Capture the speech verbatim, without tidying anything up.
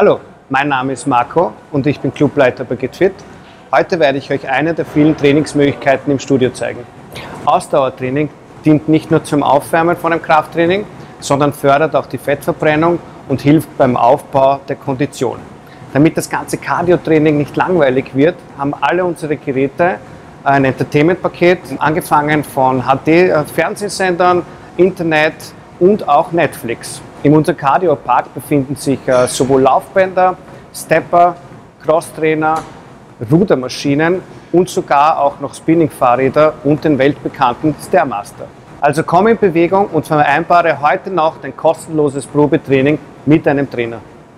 Hallo, mein Name ist Marco und ich bin Clubleiter bei GetFit. Heute werde ich euch eine der vielen Trainingsmöglichkeiten im Studio zeigen. Ausdauertraining dient nicht nur zum Aufwärmen von einem Krafttraining, sondern fördert auch die Fettverbrennung und hilft beim Aufbau der Kondition. Damit das ganze Cardio-Training nicht langweilig wird, haben alle unsere Geräte ein Entertainment-Paket, angefangen von H D-Fernsehsendern, Internet und auch Netflix. In unserem Cardio-Park befinden sich sowohl Laufbänder, Stepper, Crosstrainer, Rudermaschinen und sogar auch noch Spinning-Fahrräder und den weltbekannten Stairmaster. Also komm in Bewegung und vereinbare heute noch dein kostenloses Probetraining mit einem Trainer.